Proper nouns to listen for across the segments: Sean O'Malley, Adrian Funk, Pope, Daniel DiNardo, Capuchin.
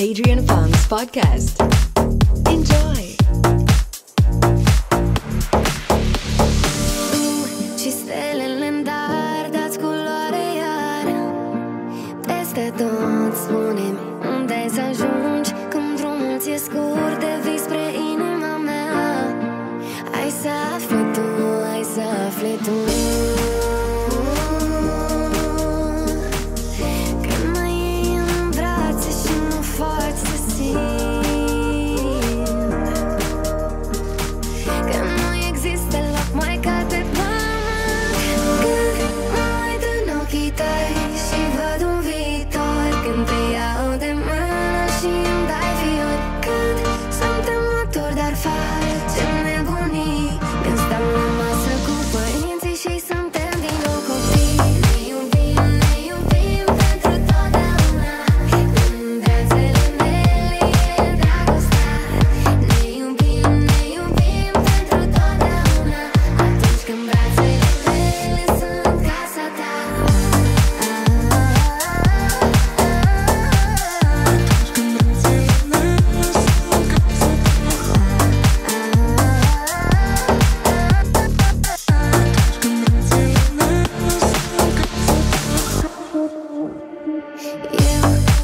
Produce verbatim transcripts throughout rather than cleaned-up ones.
Adrian Funk's podcast. Enjoy. Ci stele lëndar, dați culoare iar. Peste tot, spune-mi unde ai să ajungi, când drumul ți-e scurt, te vii spre inima mea. Ai să afli tu, ai să afli tu.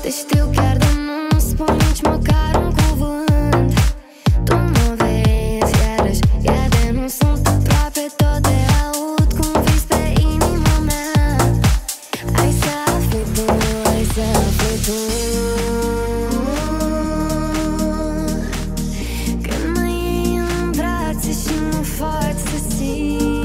Te știu chiar de nu spun nici măcar un cuvânt. Tu mă vezi iarăși, iar de nu sunt aproape tot de aud cum vii pe inima mea. Ai să afli tu, ai să afli tu. Când mă iei în brațe și mă faci să simt.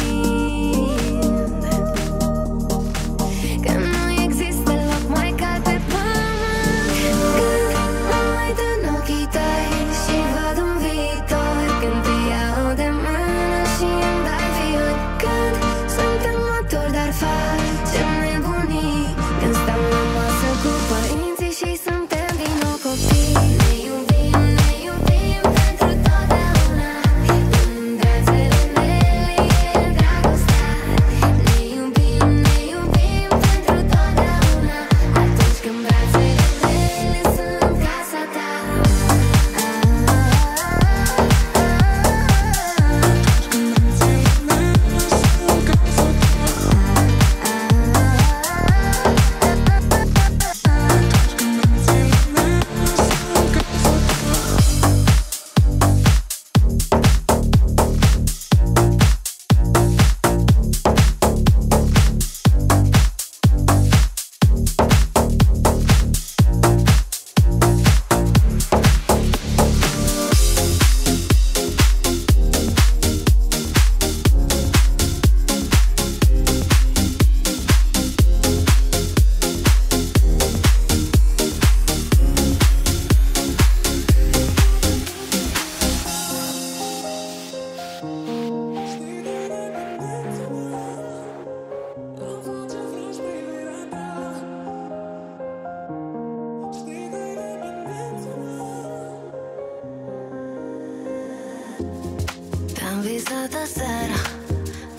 Te-am visat aseară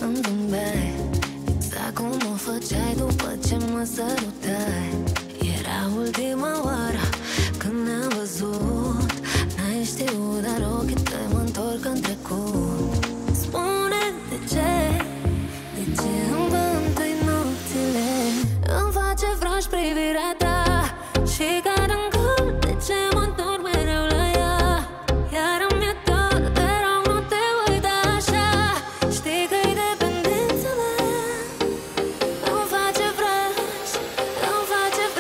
în Dubai, exact cum o făceai după ce mă sărutai. Era ultima oară când ne-am văzut, n-ai știut, dar ochii tăi mă-ntorc în trecut. Spune de ce, de ce îmi bântă-i nopțile, îmi face vrăj privirea ta și ca de-n gând, de ce mă-ntorc. We'll be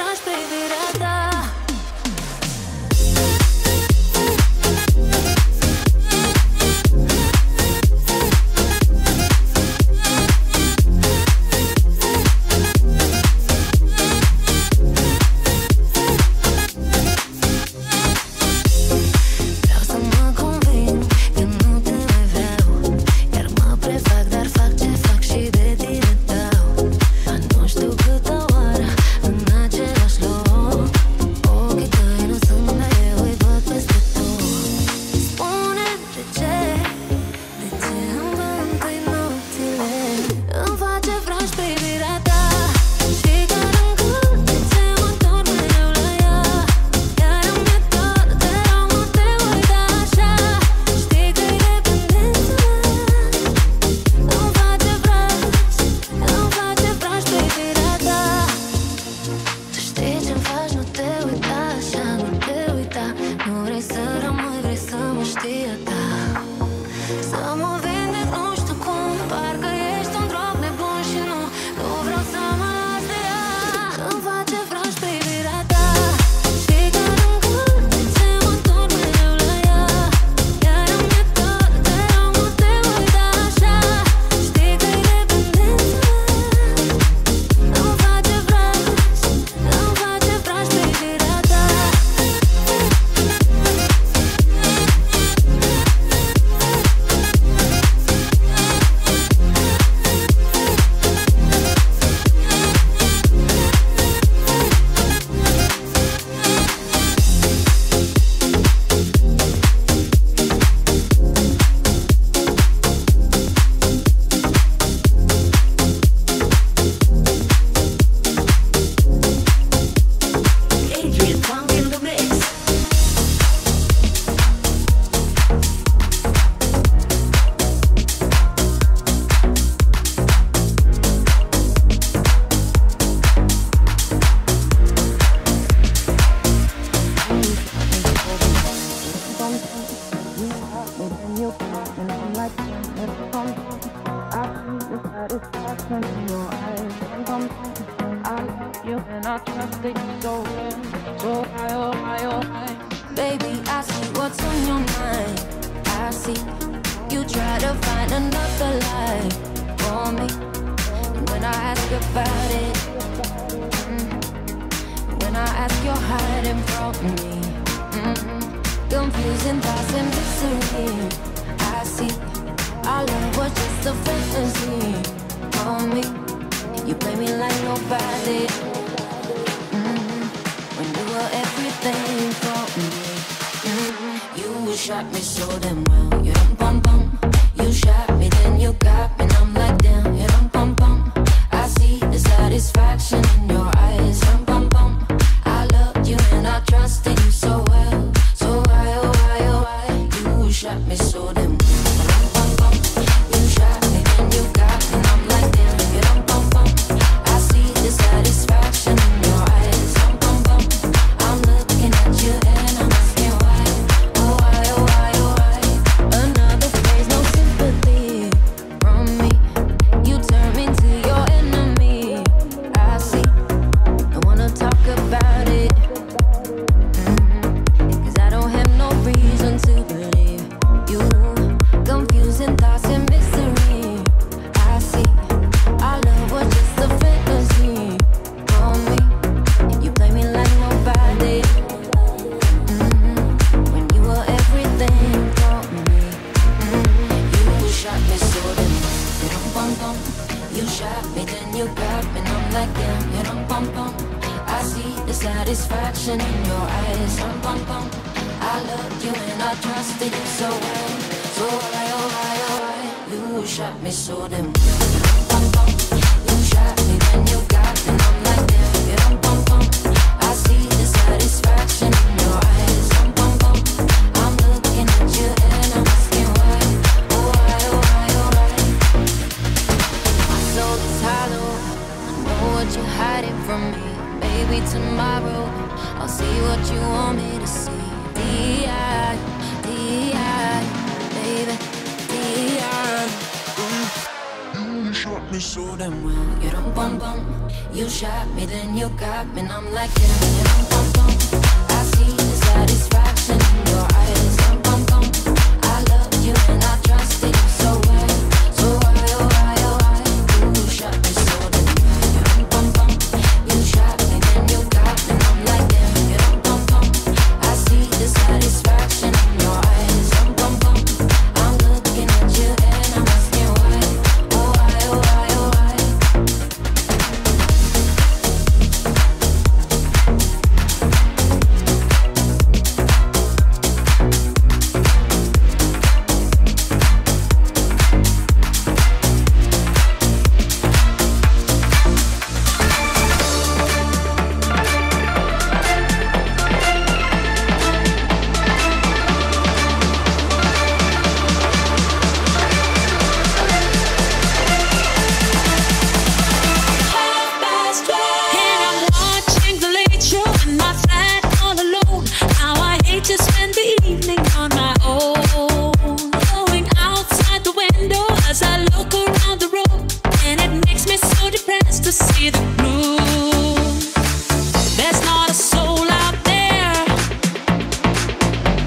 right back. sense in your eyes. When I'm home, I love you and I trust it so well. So high, oh high, oh high. Baby, I see what's on your mind. I see you try to find another life for me. And when I ask about it, mm-hmm. when I ask, you're hiding from me. Mm-hmm. Confusing thoughts and mystery. I see. Our love was just a fantasy on me. You play me like nobody. Mm-hmm. When you were everything for me. Mm-hmm. You shot me so damn well. You dum bum bum. You shot me, then you got me, and I'm like damn. You dum bum bum. I see the satisfaction in your eyes. Dum bum bum. I loved you and I trusted you so well. So why oh why oh why? You shot me so damn well.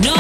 No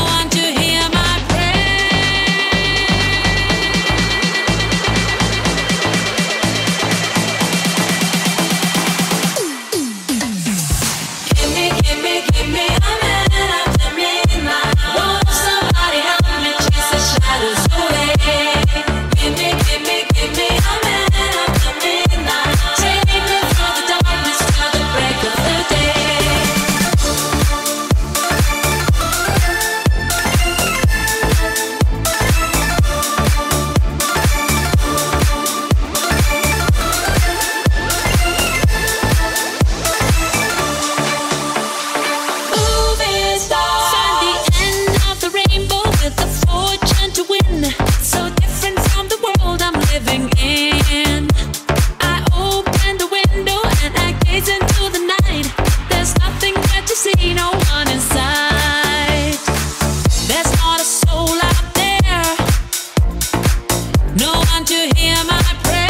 one to hear my prayer.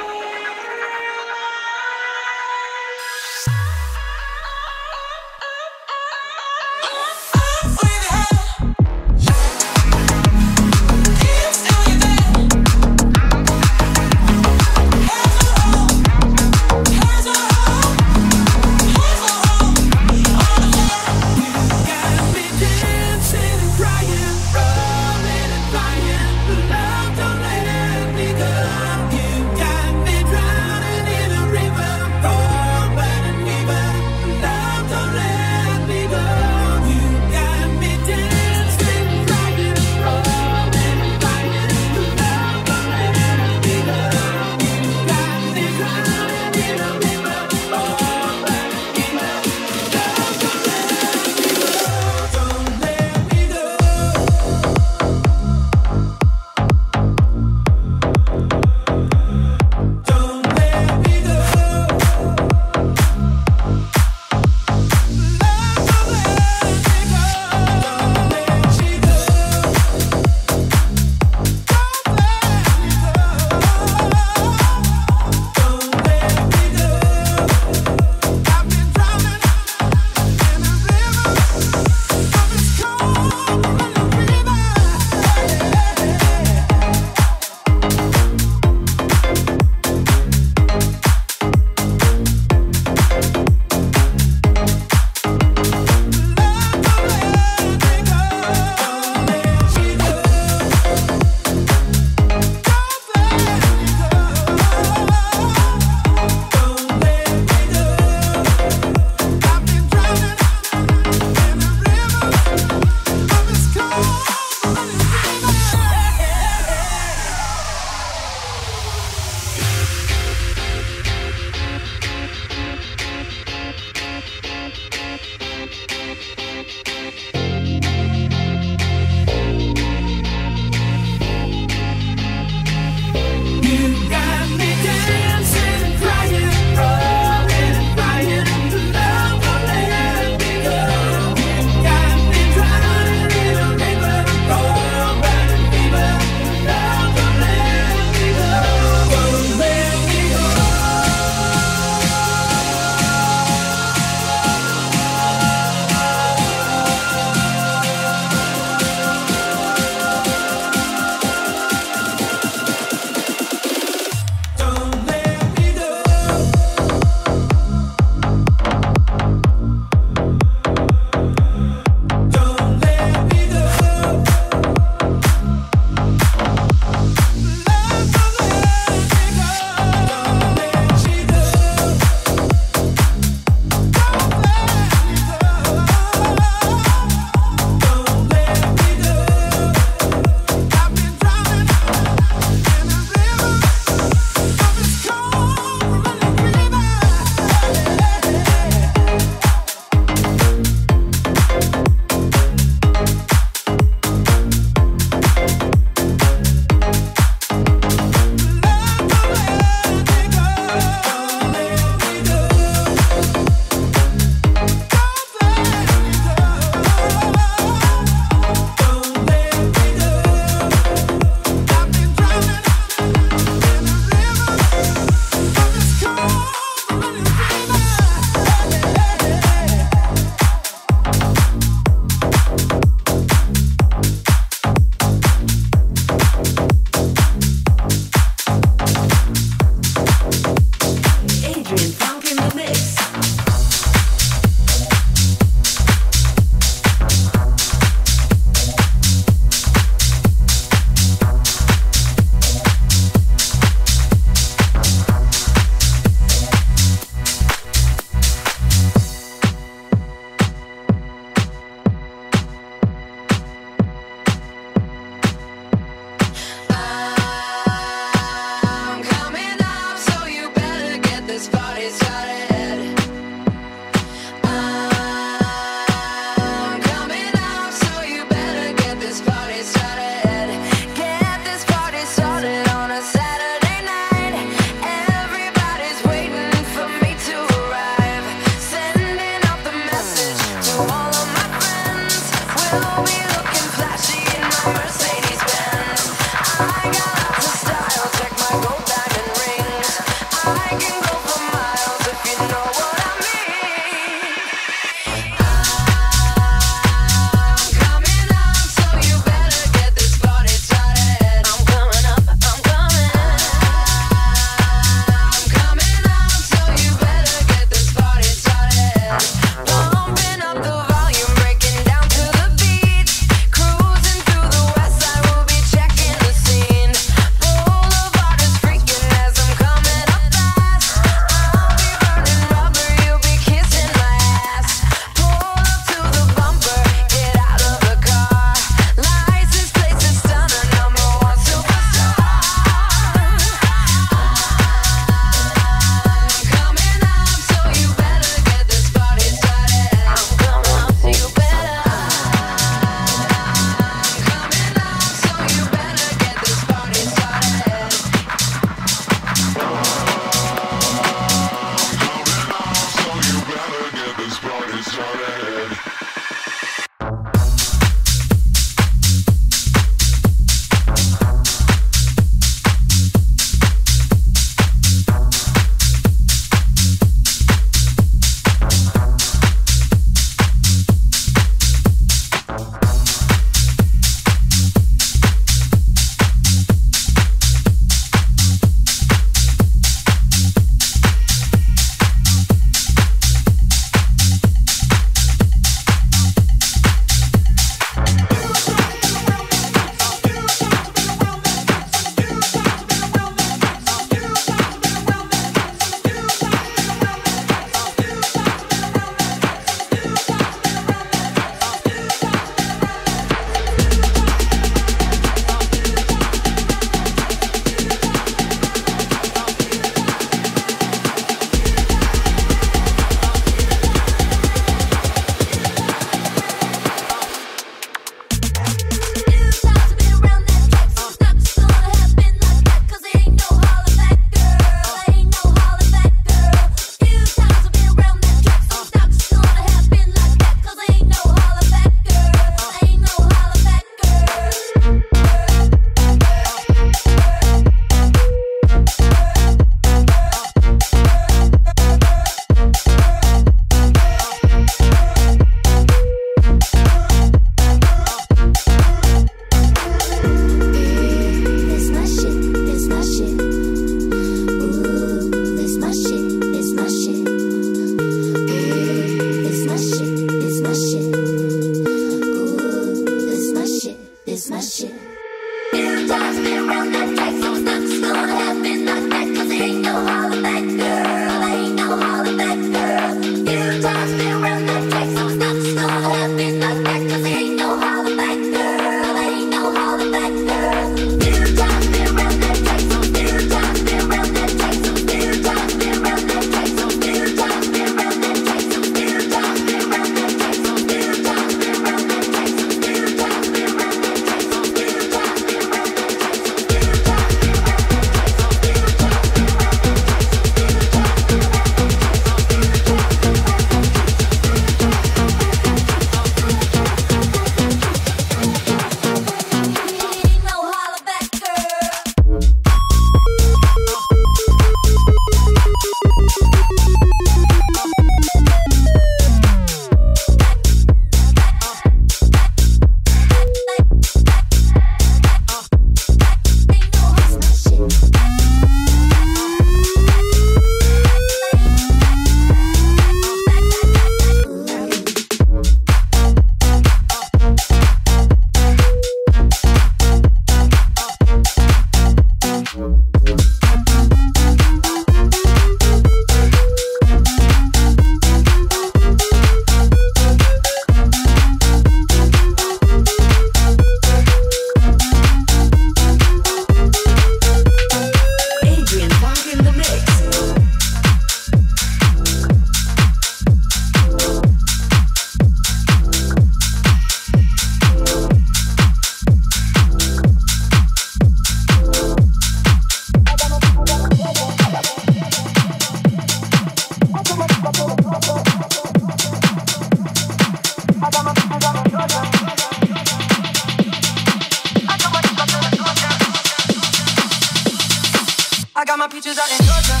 peaches out in Georgia.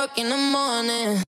work in the morning.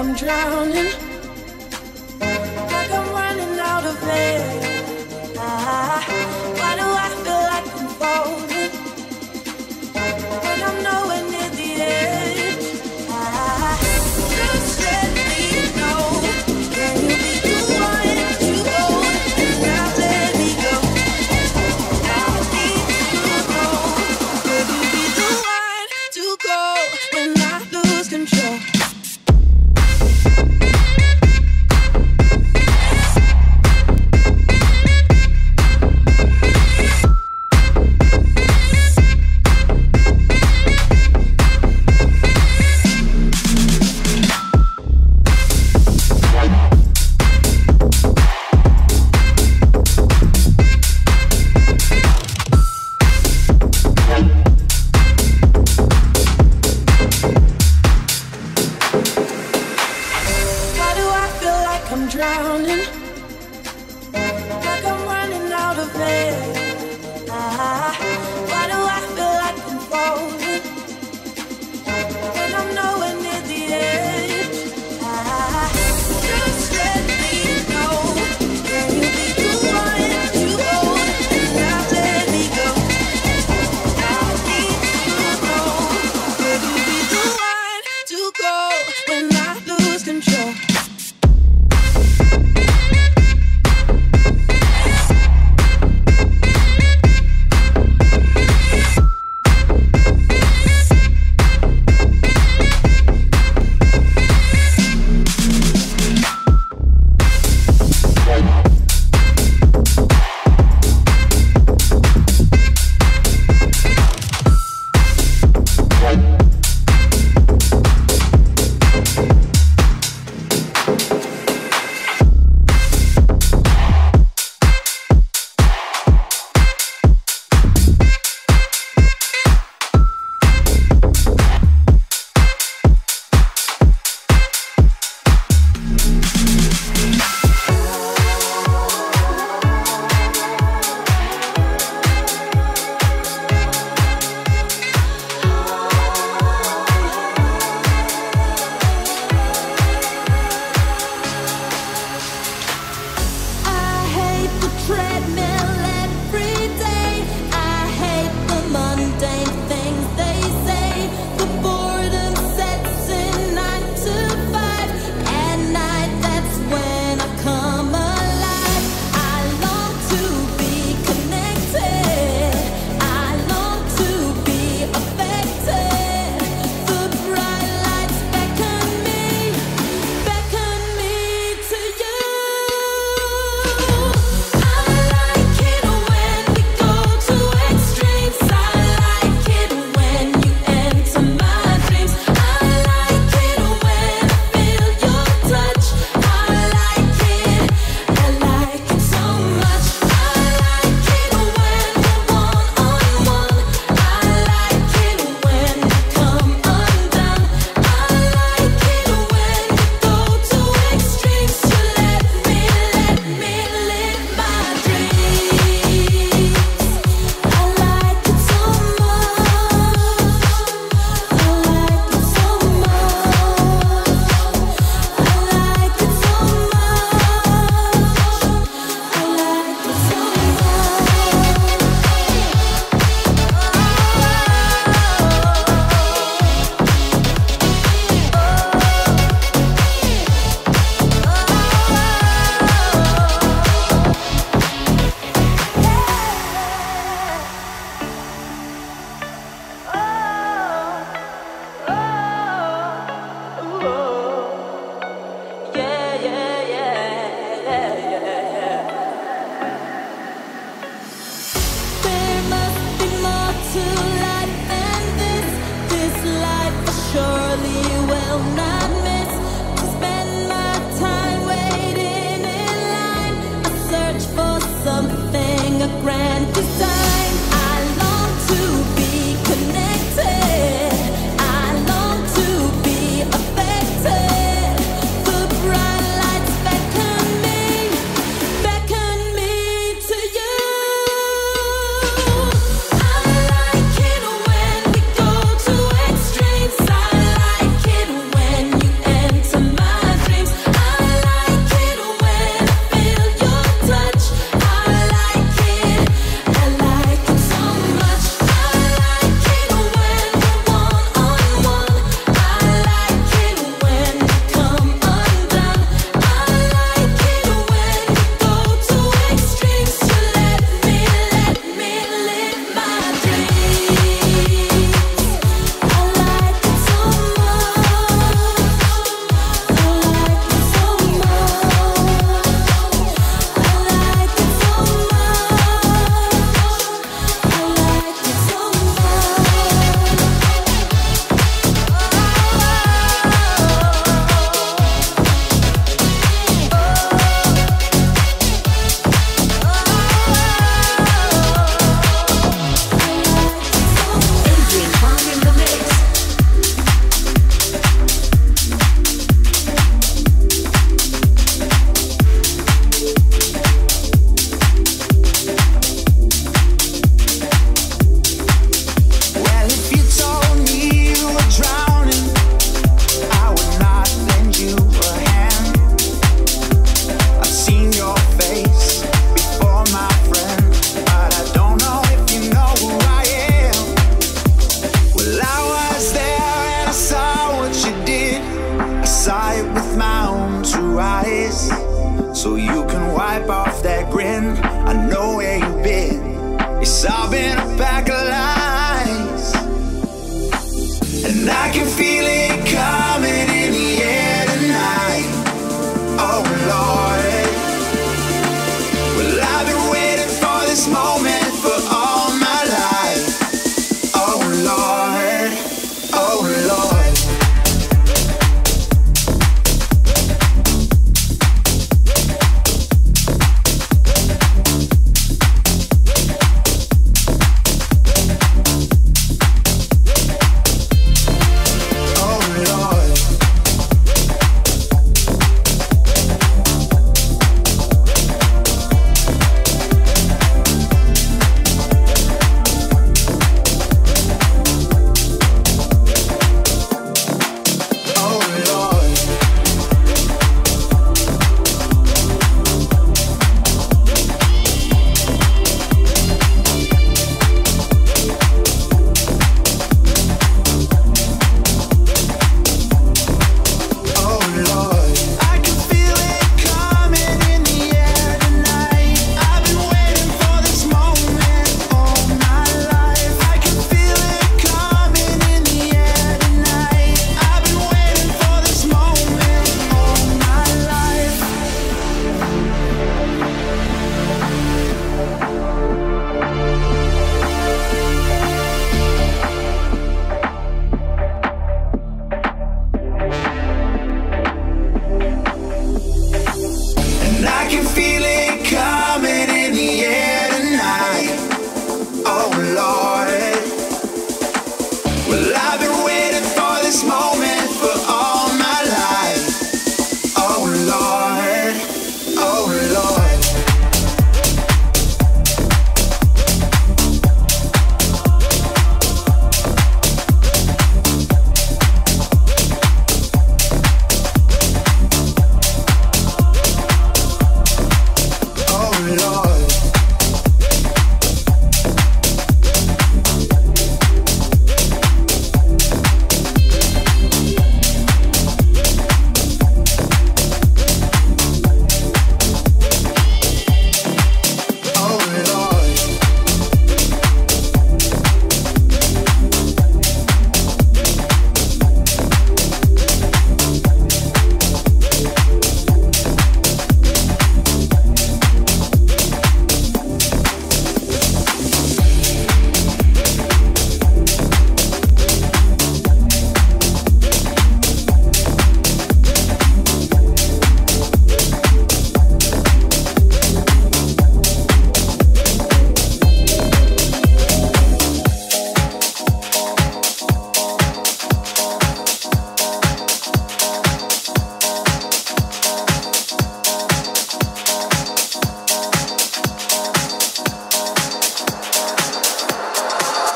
I'm drowning, like I'm running out of air. Ah, why do I feel like I'm falling, when I'm nowhere near the edge? Ah, you said me no, can you be the one to hold, and now let me go. I need to know, can you be the one to go, when I lose control? We'll be right back. Lord.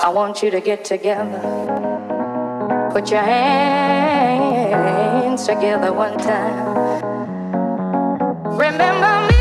I want you to get together. Put your hands together one time. Remember me.